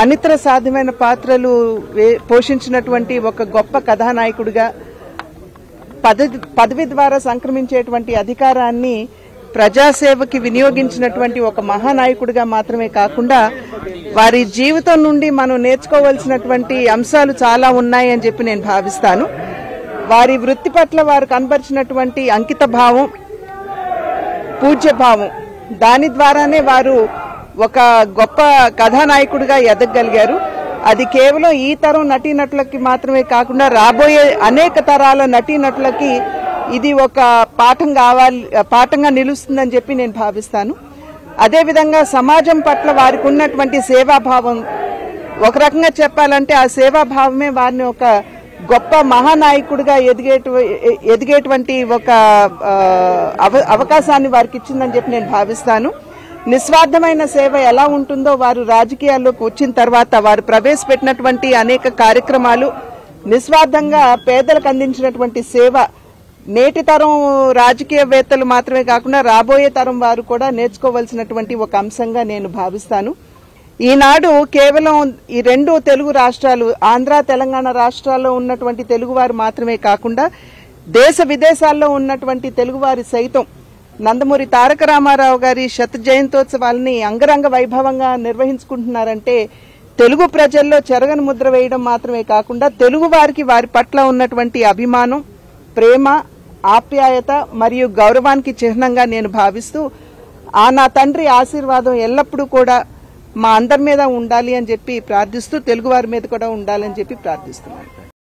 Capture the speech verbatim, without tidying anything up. అనితర సాధ్యమైన పాత్రలు పోషించినటువంటి ఒక గొప్ప కథానాయకుడిగా పదవి ద్వారా సంక్రమించేటువంటి అధికారాన్ని ప్రజాసేవకి వినియోగించినటువంటి ఒక మహానాయకుడిగా మాత్రమే కాకుండా వారి జీవితం నుండి మనం నేర్చుకోవాల్సినటువంటి అంశాలు చాలా ఉన్నాయి అని చెప్పి నేను భావిస్తాను. వారి వృత్తి పట్ల వారు కనబరిచినటువంటి అంకిత భావం, పూజ్య భావం, దాని ద్వారానే వారు ఒక గొప్ప కథానాయకుడిగా ఎదగగలిగారు. అది కేవలం ఈ తరం నటీనటులకి మాత్రమే కాకుండా రాబోయే అనేక తరాల నటీనటులకి ఇది ఒక పాఠం కావాలి, పాఠంగా నిలుస్తుందని చెప్పి నేను భావిస్తాను. అదేవిధంగా సమాజం పట్ల వారికి ఉన్నటువంటి సేవాభావం, ఒక రకంగా చెప్పాలంటే ఆ సేవాభావమే వారిని ఒక గొప్ప మహానాయకుడిగా ఎదిగే ఎదిగేటువంటి ఒక అవకాశాన్ని వారికి ఇచ్చిందని చెప్పి నేను భావిస్తాను. నిస్వార్థమైన సేవ ఎలా ఉంటుందో వారు రాజకీయాల్లోకి వచ్చిన తర్వాత వారు ప్రవేశపెట్టినటువంటి అనేక కార్యక్రమాలు నిస్వార్థంగా పేదలకు అందించినటువంటి సేవ నేటి తరం రాజకీయవేత్తలు మాత్రమే కాకుండా రాబోయే తరం వారు కూడా నేర్చుకోవాల్సినటువంటి ఒక అంశంగా నేను భావిస్తాను. ఈనాడు కేవలం ఈ రెండు తెలుగు రాష్ట్రాలు, ఆంధ్ర తెలంగాణ రాష్ట్రాల్లో ఉన్నటువంటి తెలుగువారు మాత్రమే కాకుండా దేశ విదేశాల్లో ఉన్నటువంటి తెలుగువారి సైతం నందమూరి తారక రామారావు గారి శత జయంతోత్సవాలని అంగరంగ వైభవంగా నిర్వహించుకుంటున్నారంటే తెలుగు ప్రజల్లో చెరగని ముద్ర వేయడం మాత్రమే కాకుండా తెలుగు వారికి వారి పట్ల ఉన్నటువంటి అభిమానం, ప్రేమ, ఆప్యాయత మరియు గౌరవానికి చిహ్నంగా నేను భావిస్తూ ఆ నా తండ్రి ఆశీర్వాదం ఎల్లప్పుడూ కూడా మా అందరి మీద ఉండాలి అని చెప్పి ప్రార్థిస్తూ తెలుగువారి మీద కూడా ఉండాలని చెప్పి ప్రార్థిస్తున్నాను.